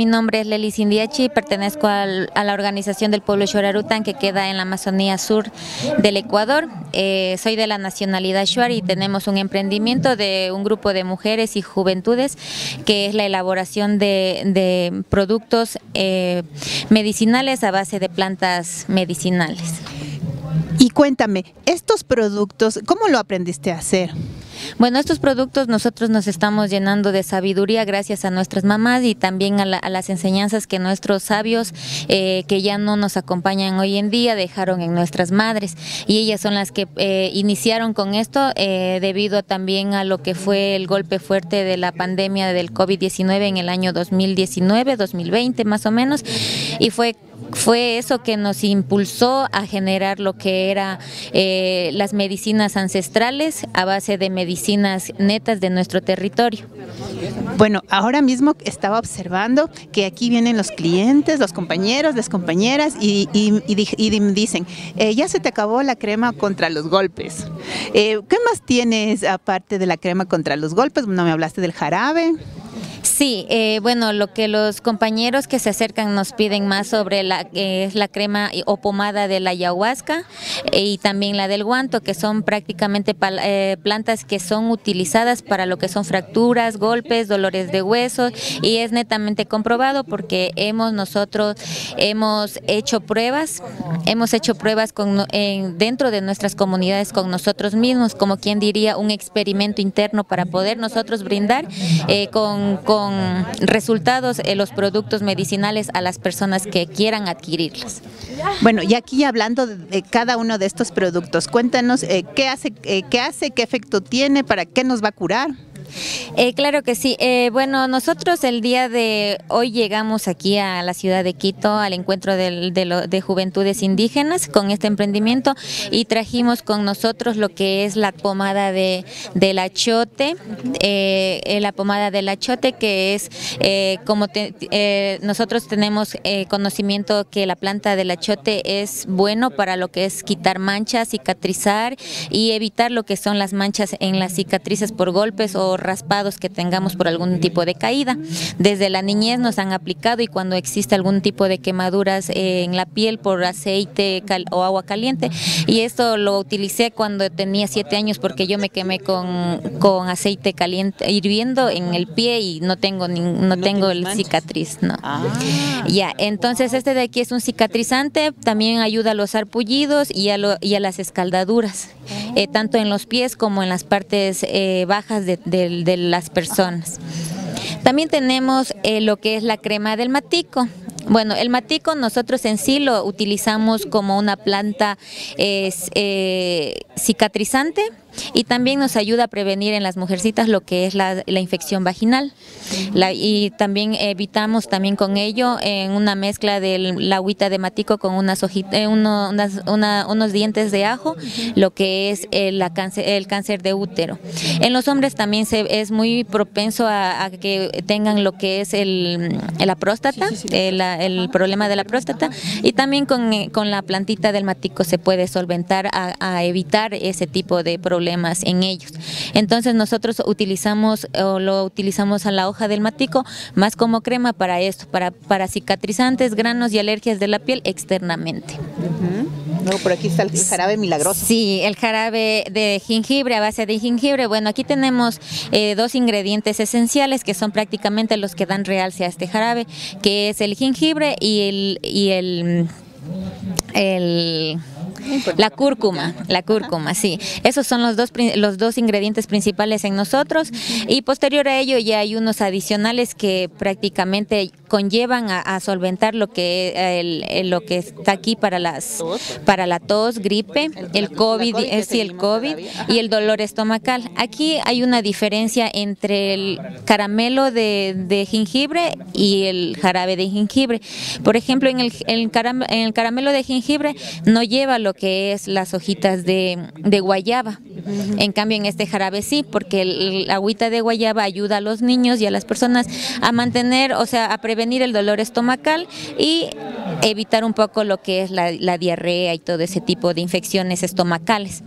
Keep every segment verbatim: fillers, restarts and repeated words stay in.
Mi nombre es Lelis Indiachi y pertenezco al, a la organización del pueblo Shuar Arutam, que queda en la Amazonía sur del Ecuador. Eh, soy de la nacionalidad Shuar y tenemos un emprendimiento de un grupo de mujeres y juventudes que es la elaboración de, de productos eh, medicinales a base de plantas medicinales. Y cuéntame, estos productos, ¿cómo lo aprendiste a hacer? Bueno, estos productos nosotros nos estamos llenando de sabiduría gracias a nuestras mamás y también a, la, a las enseñanzas que nuestros sabios eh, que ya no nos acompañan hoy en día dejaron en nuestras madres, y ellas son las que eh, iniciaron con esto eh, debido también a lo que fue el golpe fuerte de la pandemia del COVID diecinueve en el año dos mil diecinueve, dos mil veinte más o menos, y fue Fue eso que nos impulsó a generar lo que era eh, las medicinas ancestrales a base de medicinas netas de nuestro territorio. Bueno, ahora mismo estaba observando que aquí vienen los clientes, los compañeros, las compañeras y, y, y, y dicen, eh, ya se te acabó la crema contra los golpes. Eh, ¿Qué más tienes aparte de la crema contra los golpes? No me hablaste del jarabe. Sí, eh, bueno, lo que los compañeros que se acercan nos piden más sobre la eh, la crema o pomada de la ayahuasca eh, y también la del guanto, que son prácticamente pal, eh, plantas que son utilizadas para lo que son fracturas, golpes, dolores de huesos, y es netamente comprobado porque hemos nosotros hemos hecho pruebas, hemos hecho pruebas con, eh, dentro de nuestras comunidades con nosotros mismos, como quien diría un experimento interno para poder nosotros brindar eh, con, con resultados en los productos medicinales a las personas que quieran adquirirlos. Bueno, y aquí hablando de cada uno de estos productos, cuéntanos eh, qué hace, eh, qué hace, qué efecto tiene, para qué nos va a curar. Eh, claro que sí. Eh, bueno, nosotros el día de hoy llegamos aquí a la ciudad de Quito al encuentro de, de, lo, de juventudes indígenas con este emprendimiento, y trajimos con nosotros lo que es la pomada de, del achote, eh, la pomada del achote que es eh, como te, eh, nosotros tenemos eh, conocimiento que la planta del achote es bueno para lo que es quitar manchas, cicatrizar y evitar lo que son las manchas en las cicatrices por golpes o raspados que tengamos por algún tipo de caída. Desde la niñez nos han aplicado, y cuando existe algún tipo de quemaduras en la piel por aceite o agua caliente, y esto lo utilicé cuando tenía siete años porque yo me quemé con, con aceite caliente hirviendo en el pie y no tengo ni, no, no tengo el cicatriz, no. Ah. Ya, entonces este de aquí es un cicatrizante, también ayuda a los sarpullidos y a, lo, y a las escaldaduras, eh, tanto en los pies como en las partes eh, bajas de, de de las personas. También tenemos eh, lo que es la crema del matico. Bueno, el matico nosotros en sí lo utilizamos como una planta eh, eh, cicatrizante, y también nos ayuda a prevenir en las mujercitas lo que es la, la infección vaginal. La, y también evitamos también con ello en una mezcla de la agüita de matico con unas hojita, eh, uno, unas, una, unos dientes de ajo, lo que es el, la cáncer, el cáncer de útero. En los hombres también se, es muy propenso a, a que tengan lo que es el, la próstata, sí, sí, sí. El, el problema de la próstata, y también con, con la plantita del matico se puede solventar a, a evitar ese tipo de problemas. Problemas en ellos. Entonces nosotros utilizamos o lo utilizamos a la hoja del matico más como crema para esto, para, para cicatrizantes, granos y alergias de la piel externamente. Uh-huh. No, por aquí está el jarabe milagroso. Sí, el jarabe de jengibre, a base de jengibre. Bueno, aquí tenemos eh, dos ingredientes esenciales que son prácticamente los que dan realce a este jarabe, que es el jengibre y el y el, el La cúrcuma, la cúrcuma, sí. Esos son los dos, los dos ingredientes principales en nosotros, y posterior a ello ya hay unos adicionales que prácticamente conllevan a, a solventar lo que, el, el, lo que está aquí para, las, para la tos, gripe, el COVID, eh, sí, el COVID y el dolor estomacal. Aquí hay una diferencia entre el caramelo de, de jengibre y el jarabe de jengibre. Por ejemplo, en el, el caram, en el caramelo de jengibre no lleva lo que es las hojitas de, de guayaba. En cambio en este jarabe sí, porque la agüita de guayaba ayuda a los niños y a las personas a mantener, o sea, a prevenir el dolor estomacal y evitar un poco lo que es la, la diarrea y todo ese tipo de infecciones estomacales.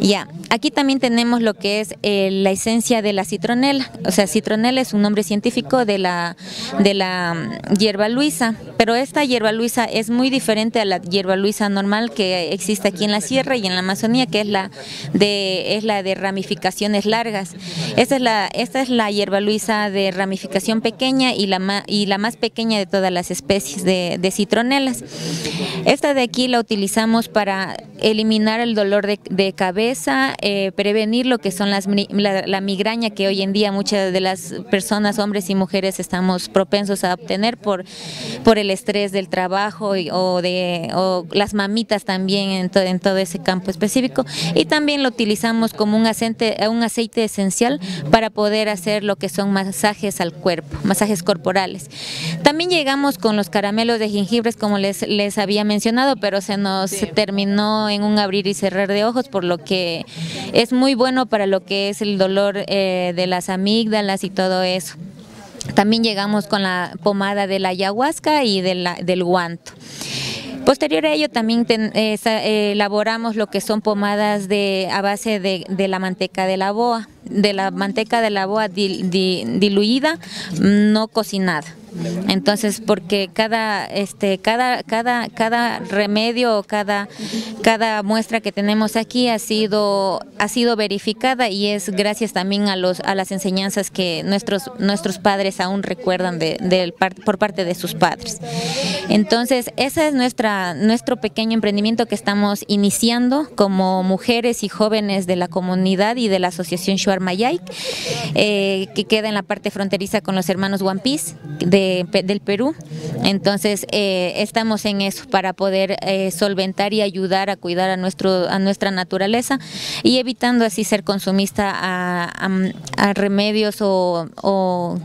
Ya, aquí también tenemos lo que es eh, la esencia de la citronela. O sea, citronela es un nombre científico de la, de la hierba luisa, pero esta hierba luisa es muy diferente a la hierba luisa normal que existe aquí en la sierra y en la Amazonía, que es la de, es la de ramificaciones largas. Esta es la, esta es la hierba luisa de ramificación pequeña y la, ma, y la más pequeña de todas las especies de, de citronelas. Esta de aquí la utilizamos para eliminar el dolor de, de cabeza, eh, prevenir lo que son las, la, la migraña que hoy en día muchas de las personas, hombres y mujeres, estamos propensos a obtener por, por el estrés del trabajo y, o, de, o las mamitas también en, to, en todo ese campo específico. Y también lo utilizamos como un aceite, un aceite esencial para poder hacer lo que son masajes al cuerpo, masajes corporales. También llegamos con los caramelos de jingibres, como les, les había mencionado, pero se nos sí. terminó en un abrir y cerrar de ojos, por lo que es muy bueno para lo que es el dolor eh, de las amígdalas y todo eso. También llegamos con la pomada de la ayahuasca y de la, del guanto. Posterior a ello también ten, eh, elaboramos lo que son pomadas de, a base de, de la manteca de la boa, de la manteca de la boa di, di, diluida, no cocinada. Entonces, porque cada este cada cada cada remedio o cada cada muestra que tenemos aquí ha sido ha sido verificada, y es gracias también a los a las enseñanzas que nuestros nuestros padres aún recuerdan de, de por parte de sus padres. Entonces, esa es nuestra nuestro pequeño emprendimiento que estamos iniciando como mujeres y jóvenes de la comunidad y de la asociación Shuar Mayay, eh, que queda en la parte fronteriza con los hermanos Guampis de del Perú. Entonces eh, estamos en eso para poder eh, solventar y ayudar a cuidar a nuestro a nuestra naturaleza, y evitando así ser consumista a, a, a remedios o, o,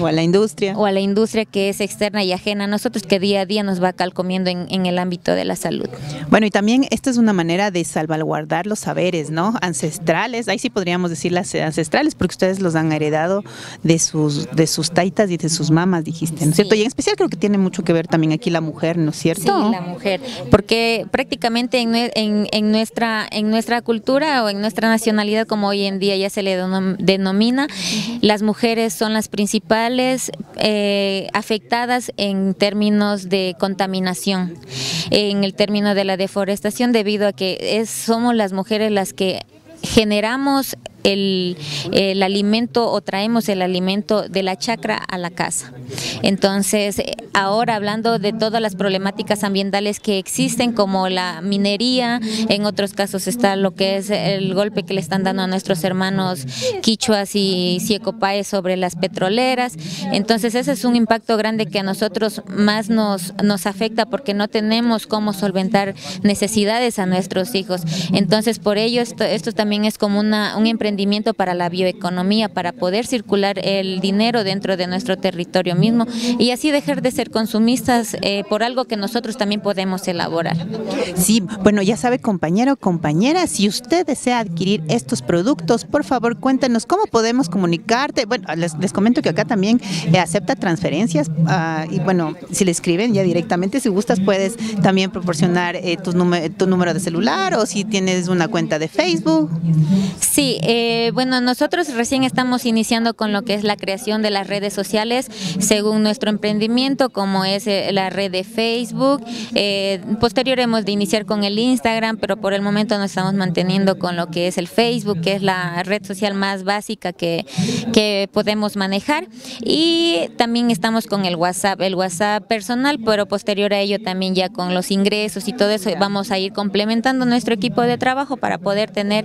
o a la industria o a la industria que es externa y ajena a nosotros, que día a día nos va calcomiendo en, en el ámbito de la salud. Bueno, y también esta es una manera de salvaguardar los saberes, ¿no?, ancestrales. Ahí sí podríamos decir las ancestrales, porque ustedes los han heredado de sus de sus taitas y de sus mamas, dijiste, ¿no es cierto? Sí. Y en especial creo que tiene mucho que ver también aquí la mujer, ¿no es cierto? Sí, la mujer, porque prácticamente en, en, en, nuestra, en nuestra cultura o en nuestra nacionalidad, como hoy en día ya se le denomina, las mujeres son las principales eh, afectadas en términos de contaminación, en el término de la deforestación, debido a que es, somos las mujeres las que generamos el, el alimento o traemos el alimento de la chacra a la casa. Entonces, ahora hablando de todas las problemáticas ambientales que existen, como la minería, en otros casos está lo que es el golpe que le están dando a nuestros hermanos Quichuas y Ciecopaez sobre las petroleras. Entonces, ese es un impacto grande que a nosotros más nos, nos afecta, porque no tenemos cómo solventar necesidades a nuestros hijos. Entonces, por ello esto, esto también es como una, un emprendimiento para la bioeconomía, para poder circular el dinero dentro de nuestro territorio mismo y así dejar de ser consumistas eh, por algo que nosotros también podemos elaborar. Sí, bueno, ya sabe, compañero, compañera, si usted desea adquirir estos productos, por favor cuéntanos cómo podemos comunicarte. Bueno, les, les comento que acá también eh, acepta transferencias uh, y bueno, si le escriben ya directamente, si gustas puedes también proporcionar eh, tu, tu número de celular, o si tienes una cuenta de Facebook. Sí, eh, Eh, bueno, nosotros recién estamos iniciando con lo que es la creación de las redes sociales según nuestro emprendimiento, como es eh, la red de Facebook. Eh, posterior hemos de iniciar con el Instagram, pero por el momento nos estamos manteniendo con lo que es el Facebook, que es la red social más básica que, que podemos manejar. Y también estamos con el WhatsApp, el WhatsApp personal, pero posterior a ello también ya con los ingresos y todo eso vamos a ir complementando nuestro equipo de trabajo para poder tener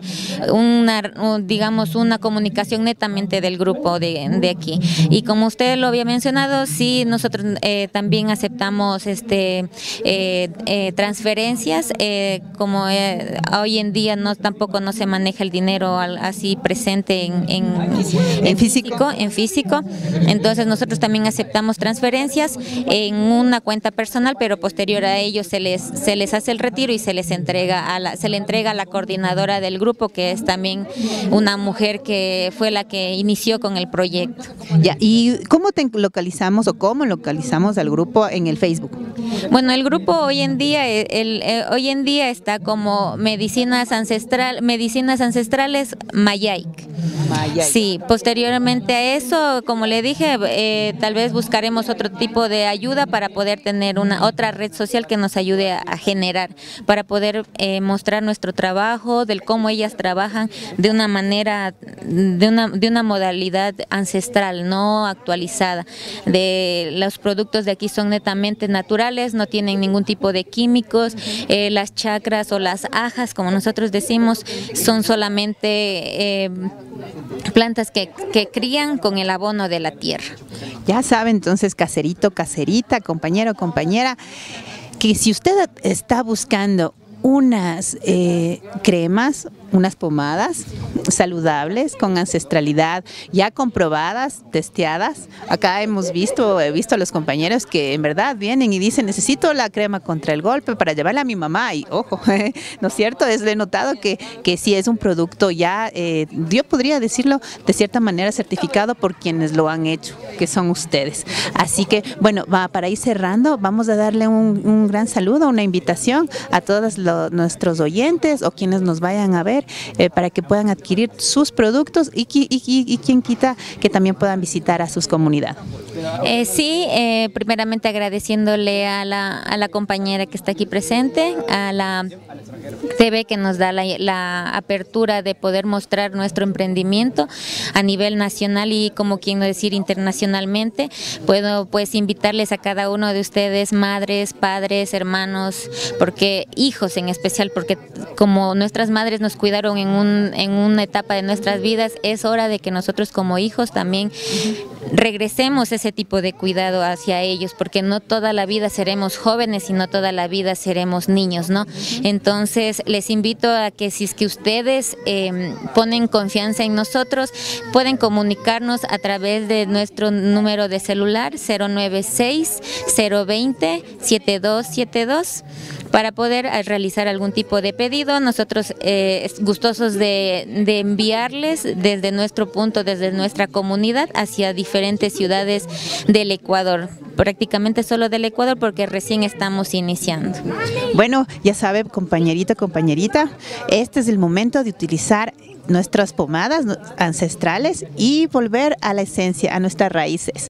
una, un digamos, una comunicación netamente del grupo de, de aquí. Y como usted lo había mencionado, sí, nosotros eh, también aceptamos este eh, eh, transferencias, eh, como eh, hoy en día no tampoco no se maneja el dinero al, así presente en, en, en, físico, en físico, entonces nosotros también aceptamos transferencias en una cuenta personal, pero posterior a ello se les se les hace el retiro y se les entrega a la, se le entrega a la coordinadora del grupo, que es también una mujer que fue la que inició con el proyecto. Ya, ¿y cómo te localizamos o cómo localizamos al grupo en el Facebook? Bueno, el grupo hoy en día, el, el, el, hoy en día está como medicinas ancestral, medicinas ancestrales Mayaic. Mayaic. Sí, posteriormente a eso, como le dije, eh, tal vez buscaremos otro tipo de ayuda para poder tener una otra red social que nos ayude a, a generar, para poder eh, mostrar nuestro trabajo, del cómo ellas trabajan de una manera, de una, de una modalidad ancestral, no actualizada. De los productos de aquí son netamente naturales, no tienen ningún tipo de químicos, eh, las chacras o las ajas, como nosotros decimos, son solamente eh, plantas que, que crían con el abono de la tierra. Ya sabe entonces, caserito, caserita, compañero, compañera, que si usted está buscando unas eh, cremas, unas pomadas saludables, con ancestralidad, ya comprobadas, testeadas. Acá hemos visto, he visto a los compañeros que en verdad vienen y dicen, necesito la crema contra el golpe para llevarla a mi mamá. Y ojo, ¿no es cierto? Es denotado que, que sí es un producto ya, eh, yo podría decirlo de cierta manera, certificado por quienes lo han hecho, que son ustedes. Así que, bueno, va, para ir cerrando, vamos a darle un, un gran saludo, una invitación a todos los, nuestros oyentes o quienes nos vayan a ver, Eh, para que puedan adquirir sus productos y, y, y, y quien quita que también puedan visitar a sus comunidades. Eh, sí, eh, primeramente agradeciéndole a la, a la compañera que está aquí presente, a la T V que nos da la, la apertura de poder mostrar nuestro emprendimiento a nivel nacional y, como quien decir, internacionalmente. Puedo pues invitarles a cada uno de ustedes, madres, padres, hermanos, porque hijos en especial, porque como nuestras madres nos cuidan en, un, en una etapa de nuestras vidas, es hora de que nosotros como hijos también regresemos ese tipo de cuidado hacia ellos, porque no toda la vida seremos jóvenes y no toda la vida seremos niños, ¿no? Entonces les invito a que si es que ustedes eh, ponen confianza en nosotros, pueden comunicarnos a través de nuestro número de celular cero nueve seis, cero veinte, setenta y dos setenta y dos para poder realizar algún tipo de pedido. Nosotros eh, gustosos de, de enviarles desde nuestro punto, desde nuestra comunidad, hacia diferentes ciudades del Ecuador, prácticamente solo del Ecuador, porque recién estamos iniciando. Bueno, ya sabe, compañerito, compañerita, este es el momento de utilizar nuestras pomadas ancestrales y volver a la esencia, a nuestras raíces.